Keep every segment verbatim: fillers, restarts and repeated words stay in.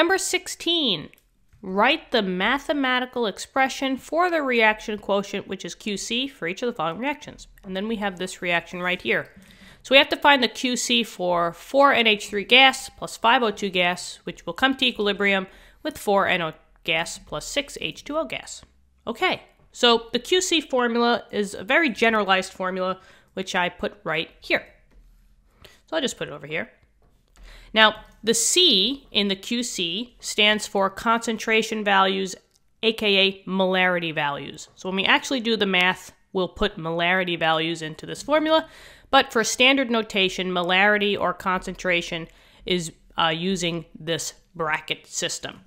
Number sixteen, write the mathematical expression for the reaction quotient, which is Q C, for each of the following reactions. And then we have this reaction right here. So we have to find the Q C for four N H three gas plus five O two gas, which will come to equilibrium with four N O gas plus six H two O gas. Okay, so the Q C formula is a very generalized formula, which I put right here. So I'll just put it over here. Now, the C in the Q C stands for concentration values, aka molarity values. So when we actually do the math, we'll put molarity values into this formula. But for standard notation, molarity or concentration is uh, using this bracket system.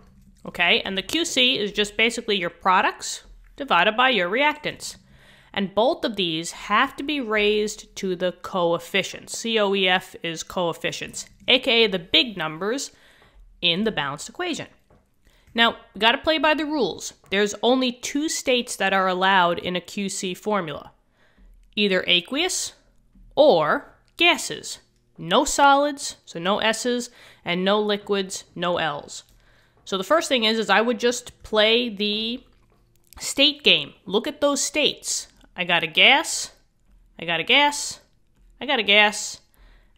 Okay, and the Q C is just basically your products divided by your reactants. And both of these have to be raised to the coefficients. C O E F is coefficients, aka the big numbers in the balanced equation. Now, we gotta play by the rules. There's only two states that are allowed in a Q C formula, either aqueous or gases. No solids, so no S's, and no liquids, no L's. So the first thing is, is I would just play the state game. Look at those states. I got a gas, I got a gas, I got a gas,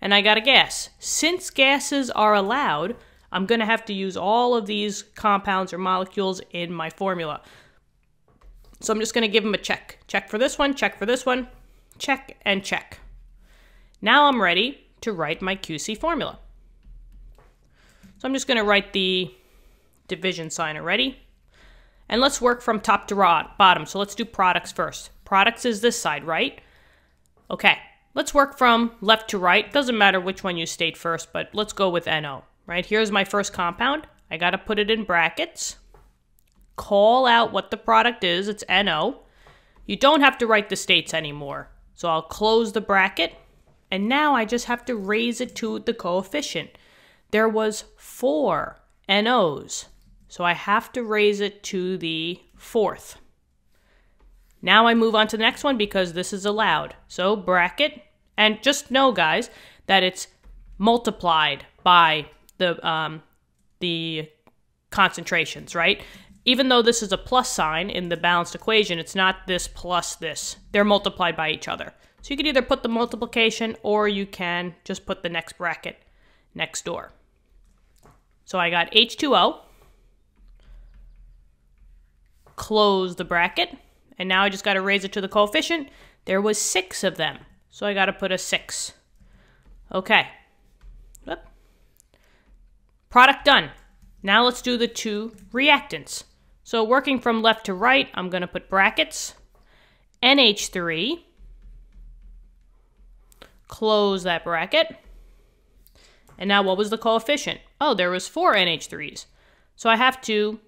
and I got a gas. Since gases are allowed, I'm going to have to use all of these compounds or molecules in my formula. So I'm just going to give them a check. Check for this one, check for this one, check and check. Now I'm ready to write my Q C formula. So I'm just going to write the division sign already. And let's work from top to bottom. So let's do products first. Products is this side, right? Okay, let's work from left to right. Doesn't matter which one you state first, but let's go with N O, right? Here's my first compound. I gotta put it in brackets. Call out what the product is, it's N O. You don't have to write the states anymore. So I'll close the bracket, and now I just have to raise it to the coefficient. There was four N Os. So I have to raise it to the fourth. Now I move on to the next one because this is allowed. So bracket, and just know, guys, that it's multiplied by the, um, the concentrations, right? Even though this is a plus sign in the balanced equation, it's not this plus this. They're multiplied by each other. So you could either put the multiplication or you can just put the next bracket next door. So I got H two O. Close the bracket, and now I just got to raise it to the coefficient. There was six of them, so I got to put a six. Okay. Whoop. Product done. Now let's do the two reactants. So working from left to right, I'm going to put brackets. N H three. Close that bracket. And now what was the coefficient? Oh, there was four N H threes. So I have to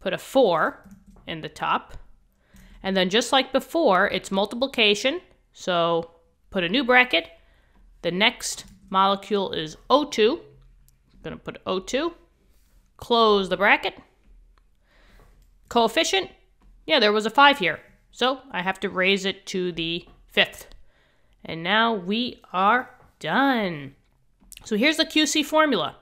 put a four in the top, and then just like before, it's multiplication, so put a new bracket. The next molecule is O two. I'm gonna put O two, close the bracket. Coefficient, yeah, there was a five here, so I have to raise it to the fifth. And now we are done. So here's the Q C formula.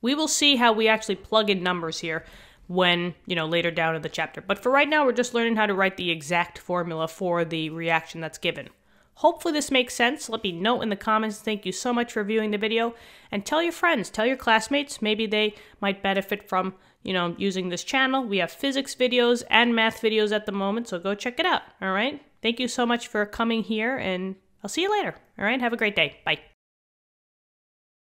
We will see how we actually plug in numbers here when, you know, later down in the chapter. But for right now, we're just learning how to write the exact formula for the reaction that's given. Hopefully this makes sense. Let me know in the comments. Thank you so much for viewing the video. And tell your friends, tell your classmates. Maybe they might benefit from, you know, using this channel. We have physics videos and math videos at the moment, so go check it out. All right? Thank you so much for coming here, and I'll see you later. All right? Have a great day. Bye.